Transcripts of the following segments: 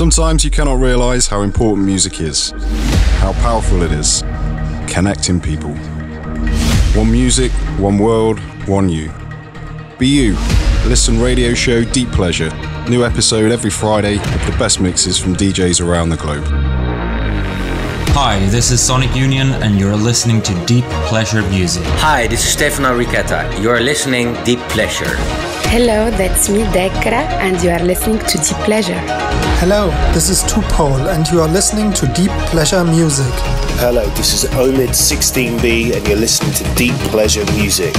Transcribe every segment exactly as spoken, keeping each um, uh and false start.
Sometimes you cannot realize how important music is, how powerful it is, connecting people. One music, one world, one you. Be you. Listen radio show Deep Pleasure. New episode every Friday with the best mixes from D Js around the globe. Hi, this is Sonic Union and you're listening to Deep Pleasure Music. Hi, this is Stefano Ricchetta. You're listening Deep Pleasure. Hello, that's me, Dekra, and you are listening to Deep Pleasure. Hello, this is Tupole, and you are listening to Deep Pleasure Music. Hello, this is Omid sixteen B, and you're listening to Deep Pleasure Music.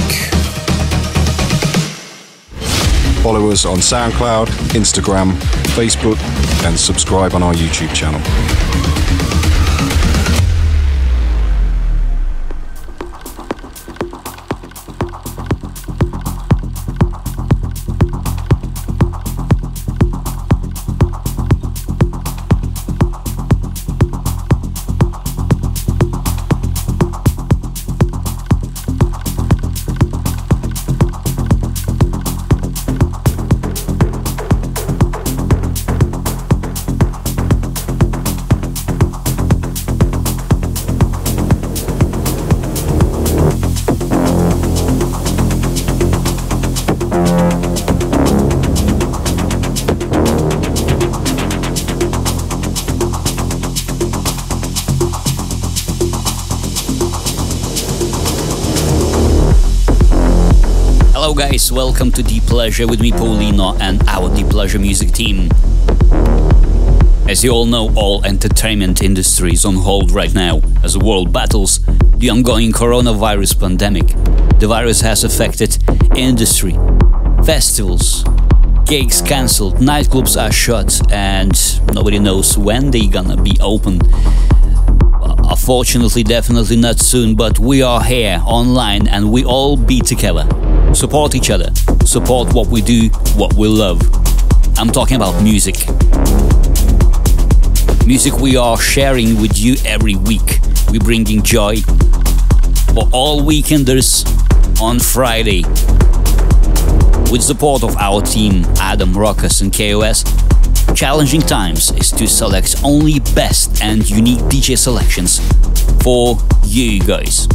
Follow us on SoundCloud, Instagram, Facebook, and subscribe on our YouTube channel. Welcome to Deep Pleasure with me, Paulino, and our Deep Pleasure music team. As you all know, all entertainment industry is on hold right now as the world battles the ongoing coronavirus pandemic. The virus has affected industry, festivals, gigs cancelled, nightclubs are shut, and nobody knows when they're gonna be open. Unfortunately, definitely not soon, but we are here online and we all be together. Support each other, support what we do, what we love. I'm talking about music. Music we are sharing with you every week. We're bringing joy for all weekenders on Friday. With support of our team, Adam, Rockus and K O S, challenging times is to select only best and unique D J selections for you guys.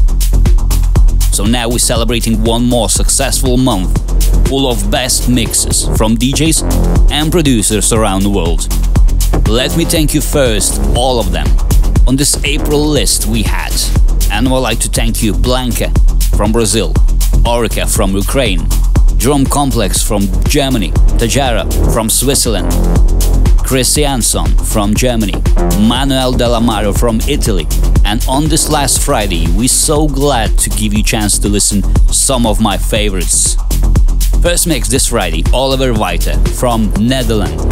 So now we're celebrating one more successful month full of best mixes from D Js and producers around the world. Let me thank you first, all of them. On this April list we had, and I'd like to thank you, Blanka from Brazil, Orica from Ukraine, Drum Complex from Germany, Tajara from Switzerland, Chris Jansson from Germany, Manuel Delamaro from Italy, and on this last Friday we're so glad to give you a chance to listen to some of my favorites. First mix this Friday, Oliver Weiter from Netherlands.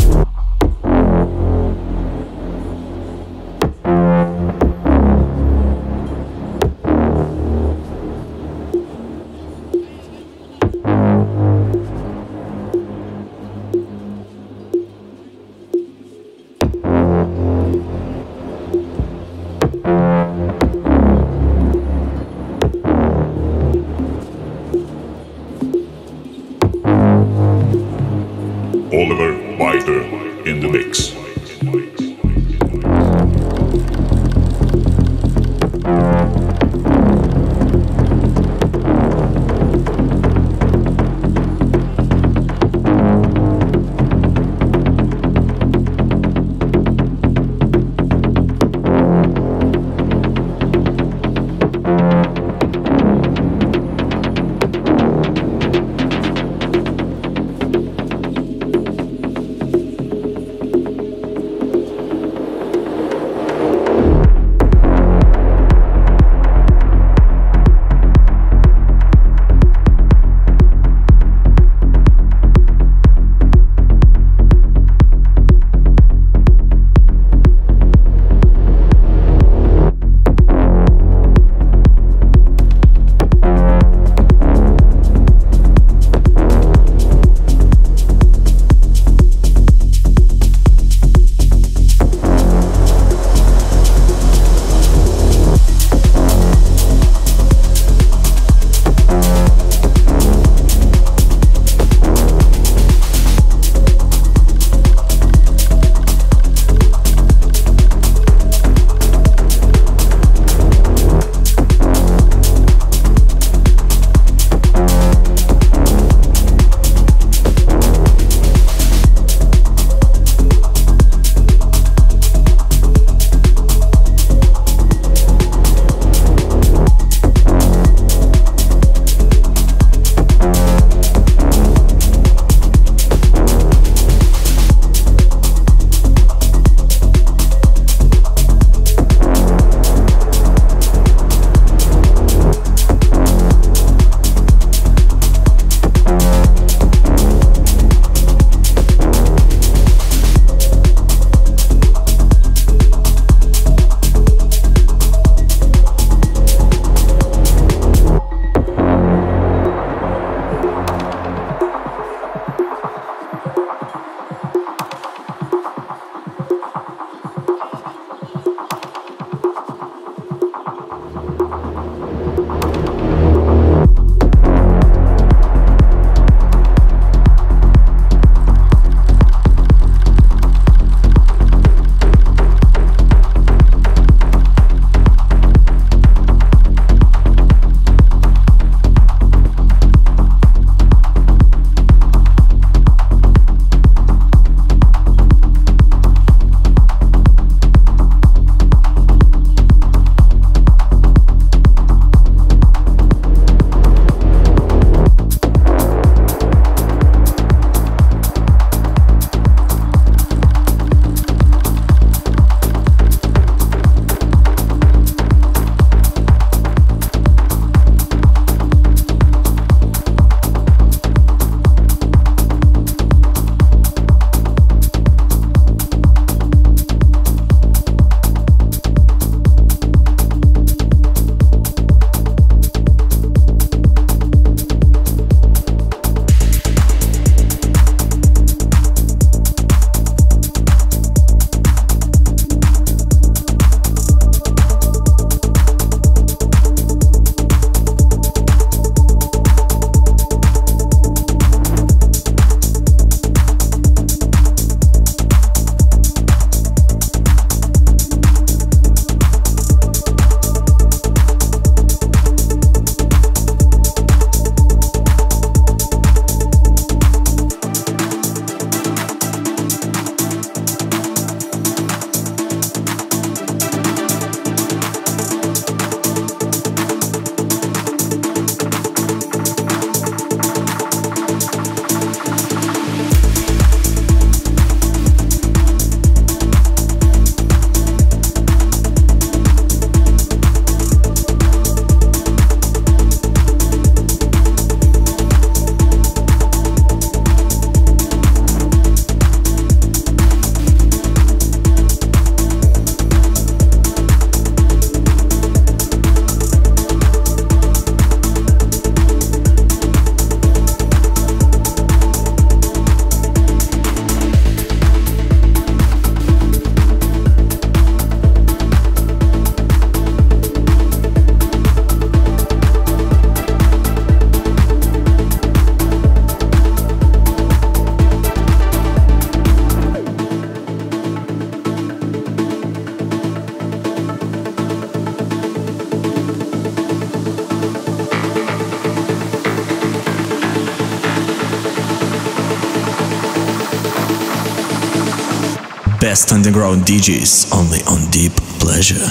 best underground D Js only on Deep Pleasure.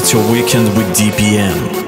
Start your weekend with D P M.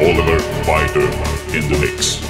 Oliver Weiter in the mix.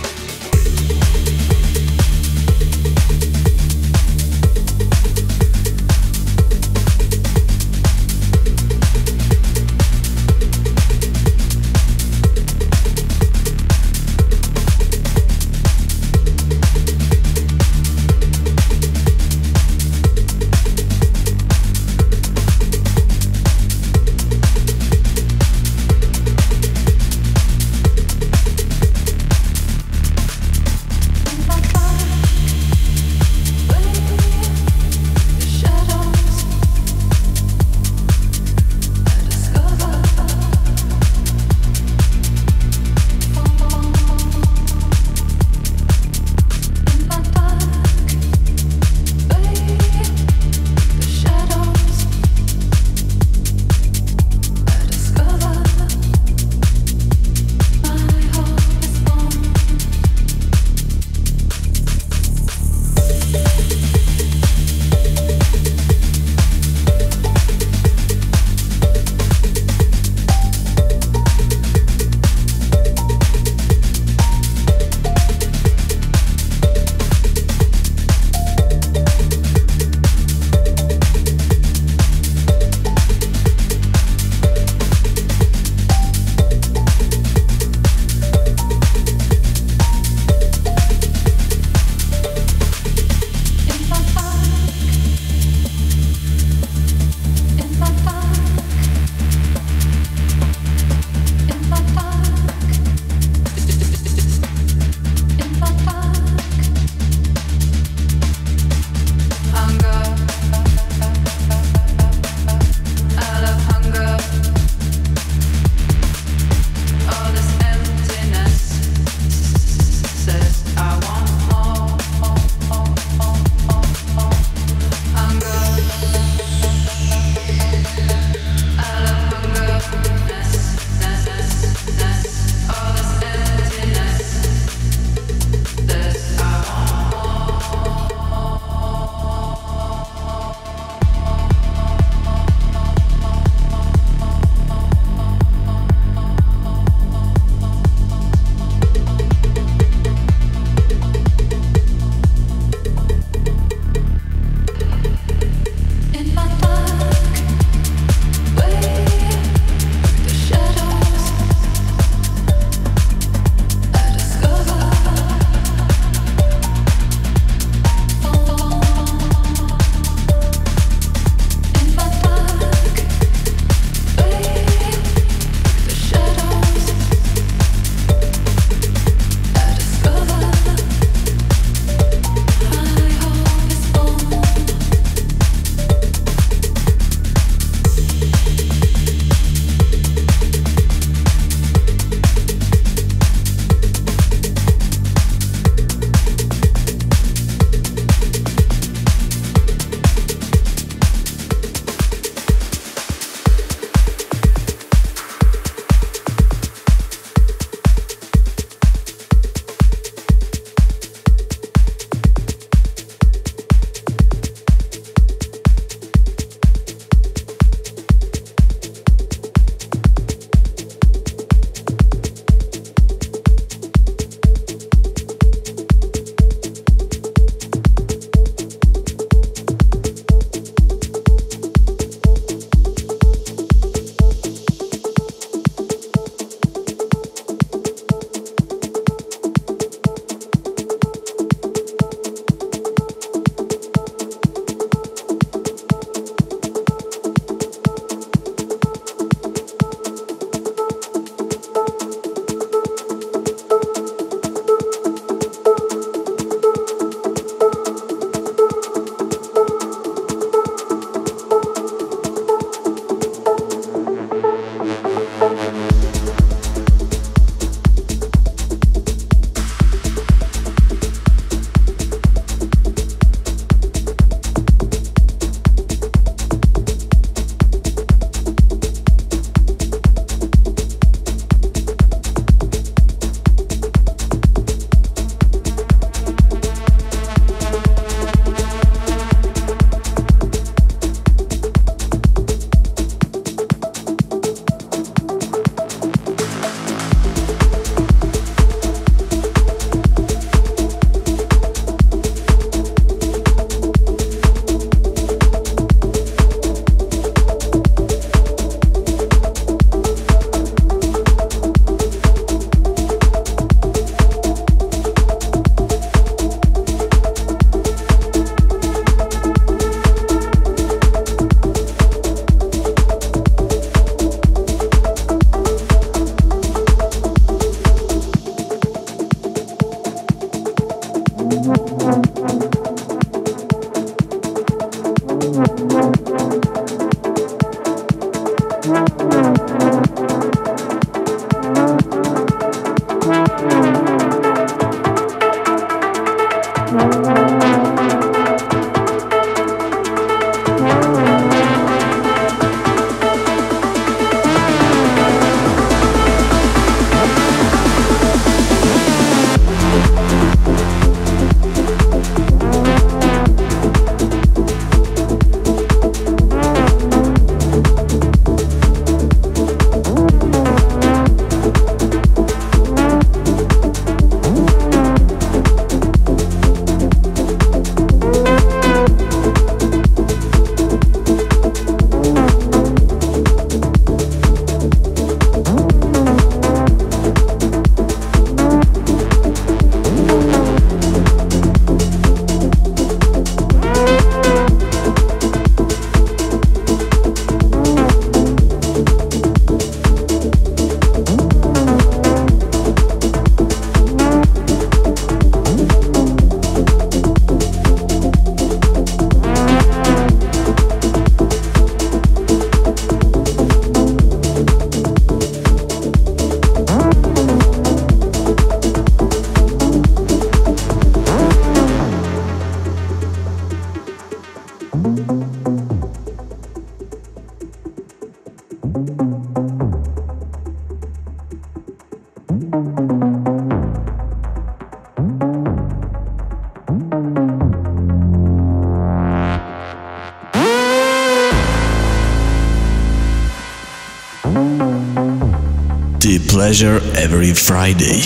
Deep Pleasure every Friday.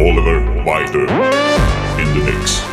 Oliver Weiter in the mix.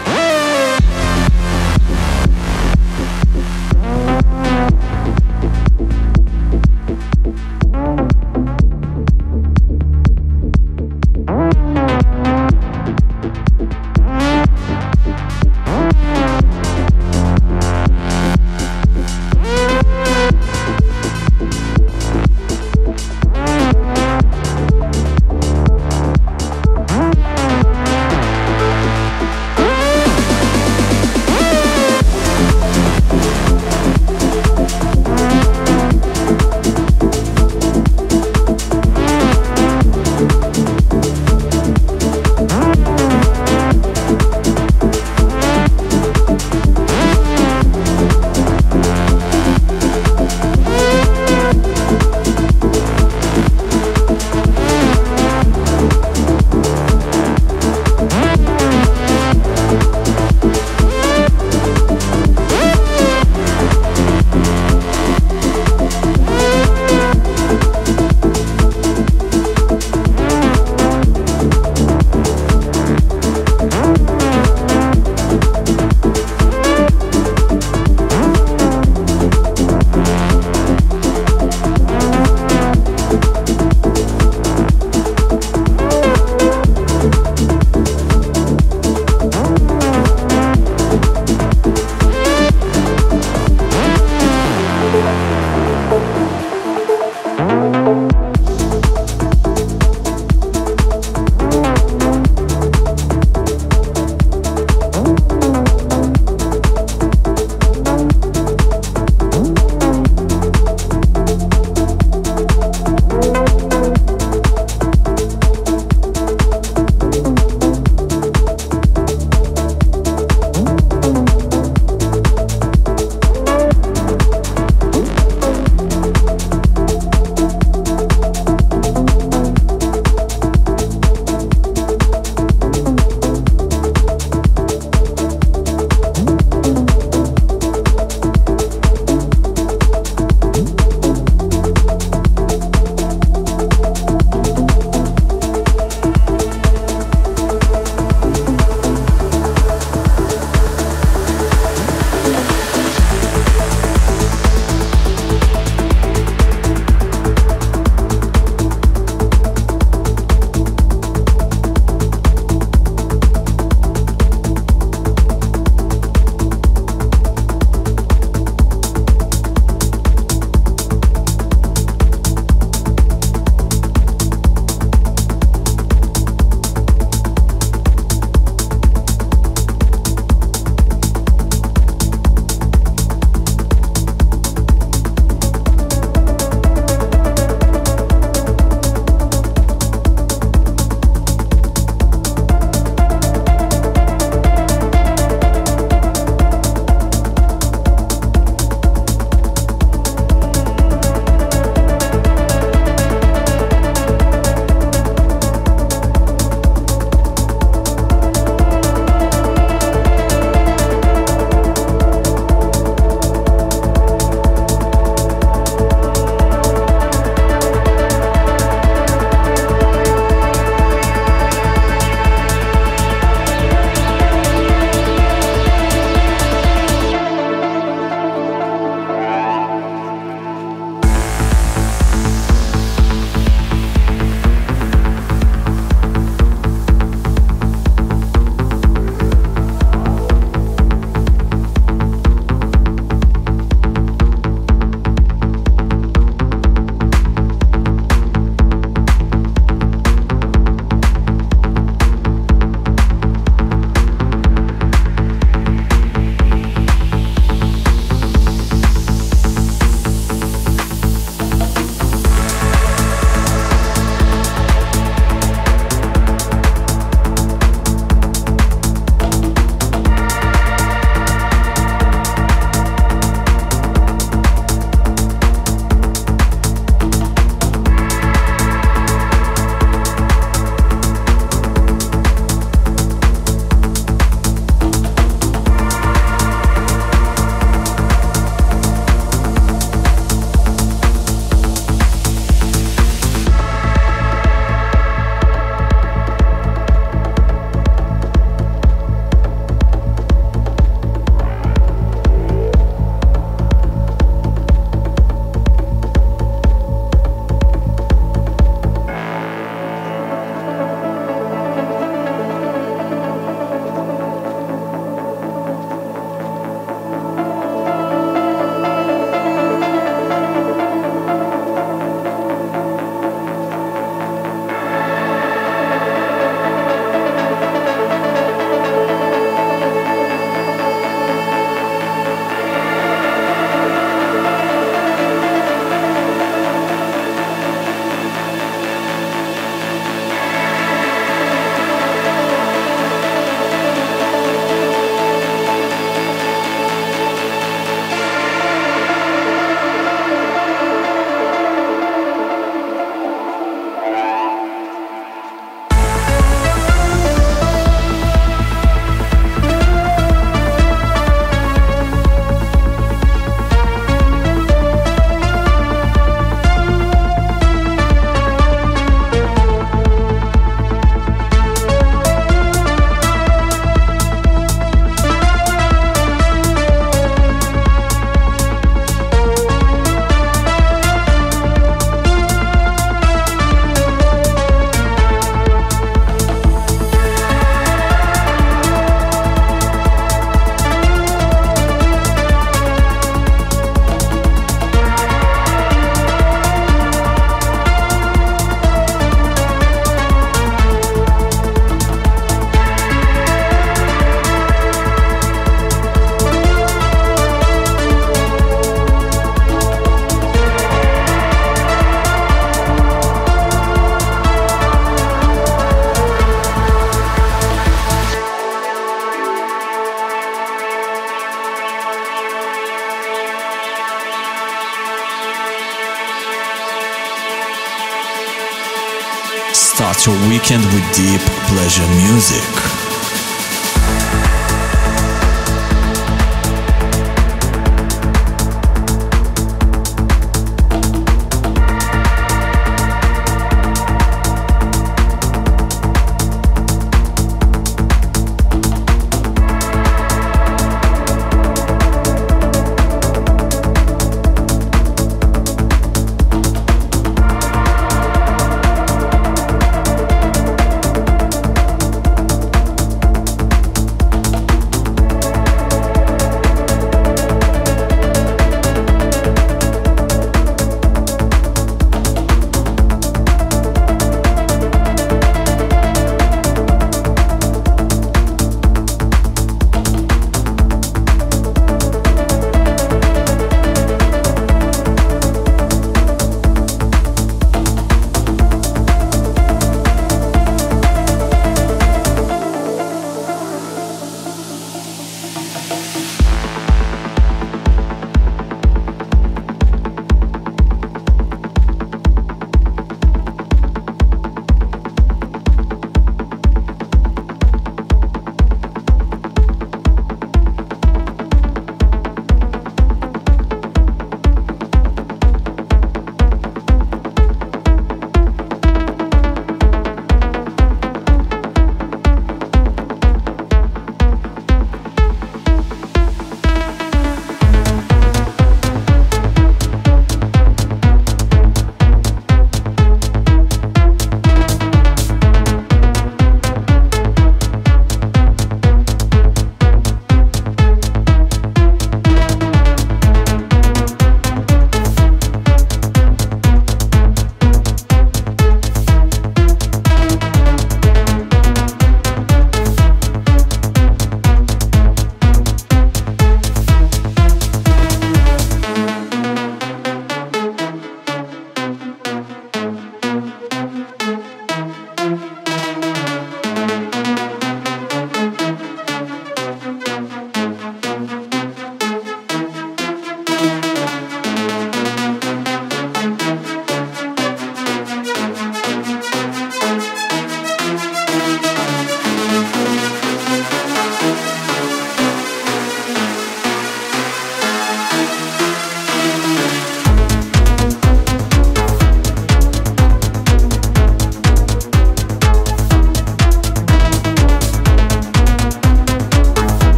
Start your weekend with Deep Pleasure Music.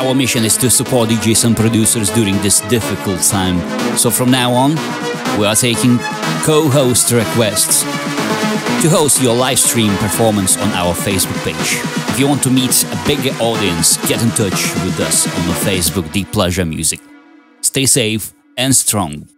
Our mission is to support D Js and producers during this difficult time. So from now on, we are taking co-host requests to host your live stream performance on our Facebook page. If you want to meet a bigger audience, get in touch with us on the Facebook Deep Pleasure Music. Stay safe and strong.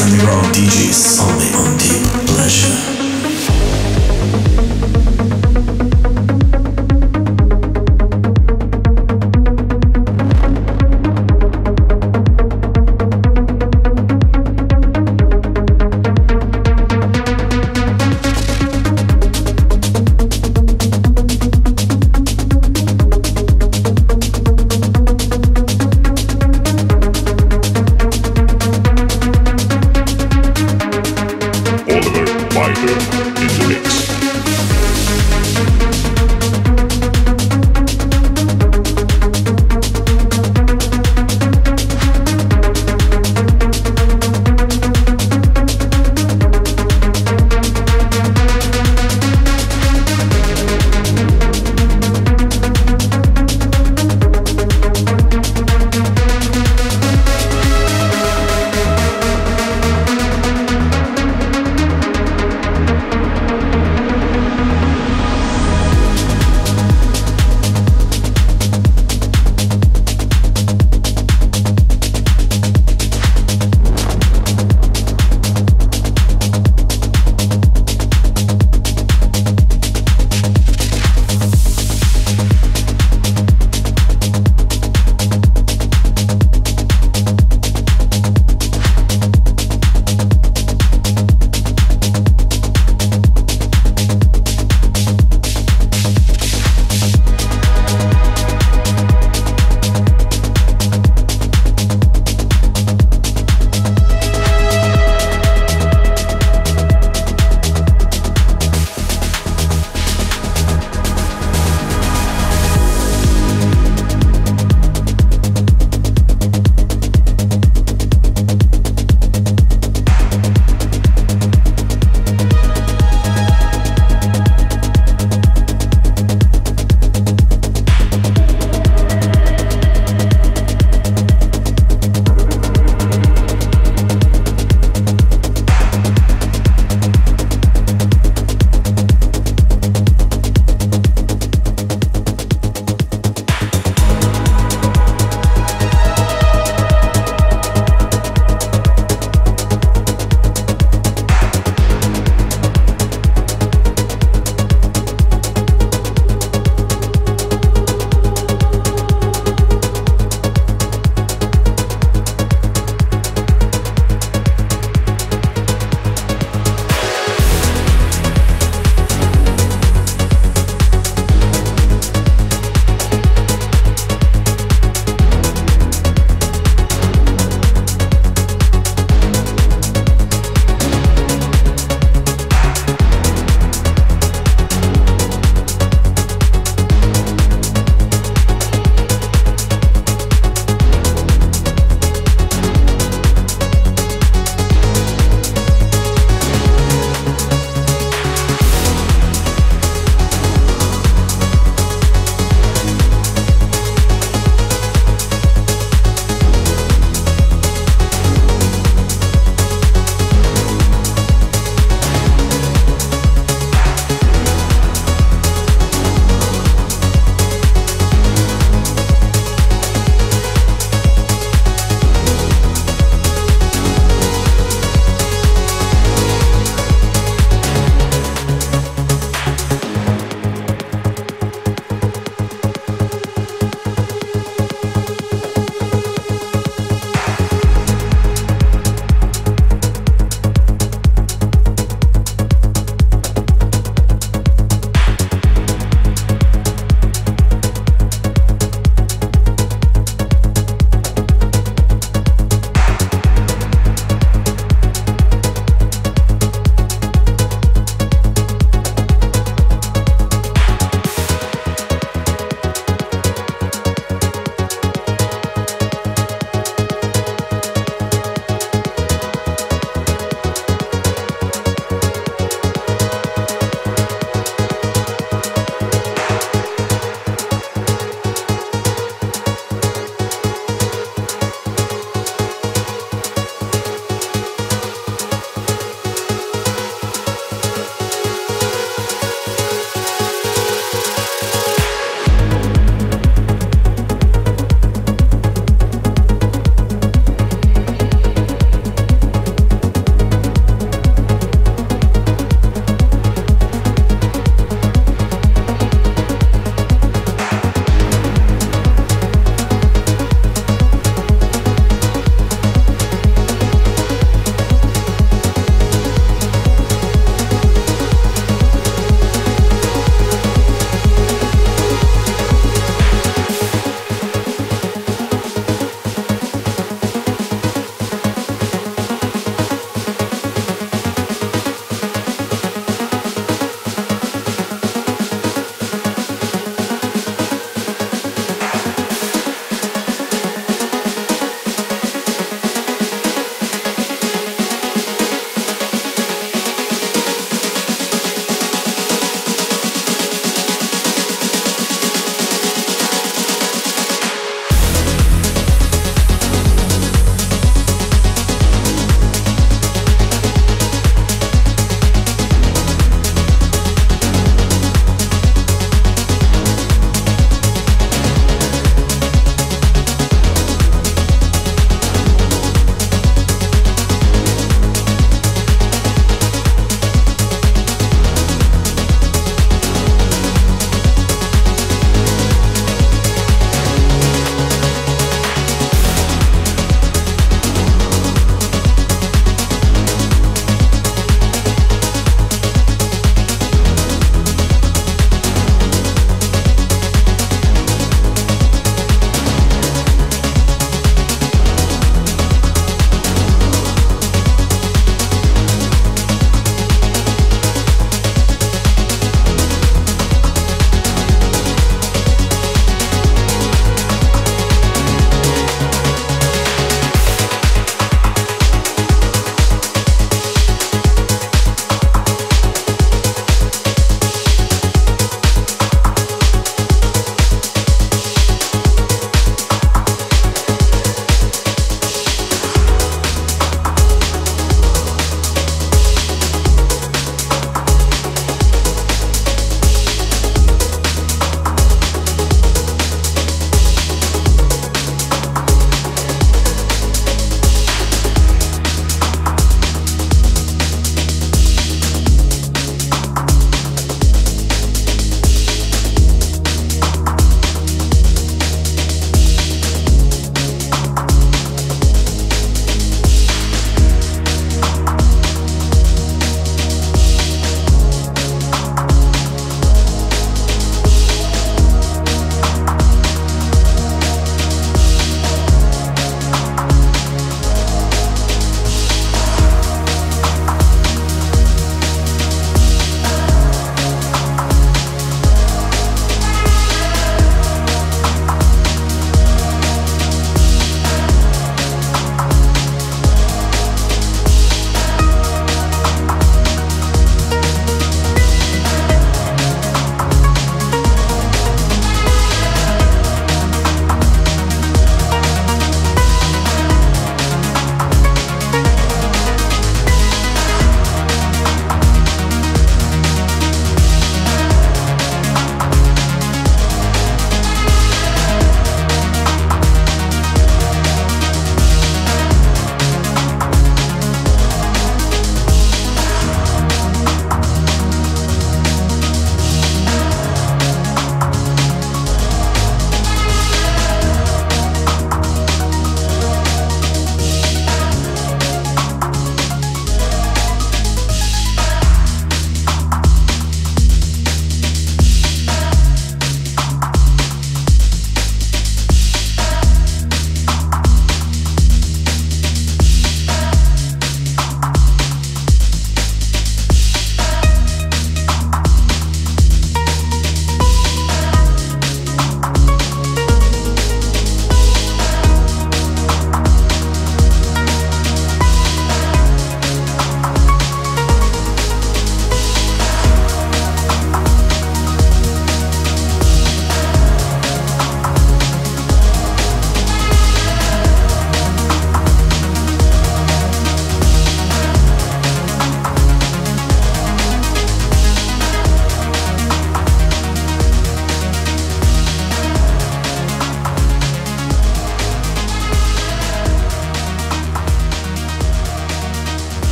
Underground D Js only.